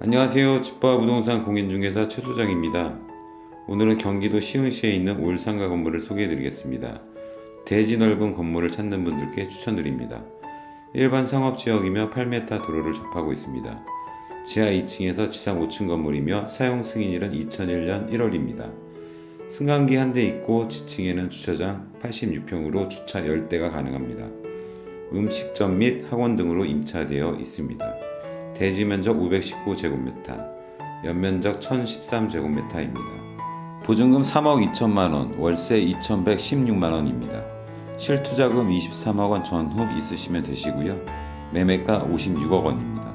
안녕하세요. 집바 부동산 공인중개사 최 소장입니다. 오늘은 경기도 시흥시에 있는 올상가 건물을 소개해 드리겠습니다. 대지 넓은 건물을 찾는 분들께 추천드립니다. 일반 상업지역이며 8m 도로를 접하고 있습니다. 지하 2층에서 지상 5층 건물이며 사용 승인일은 2001년 1월입니다. 승강기 한 대 있고 지층에는 주차장 86평으로 주차 10대가 가능합니다. 음식점 및 학원 등으로 임차되어 있습니다. 대지 면적 519제곱미터, 연면적 1013제곱미터입니다. 보증금 3억 2천만원, 월세 2116만원입니다. 실투자금 23억원 전후 있으시면 되시고요. 매매가 56억원입니다.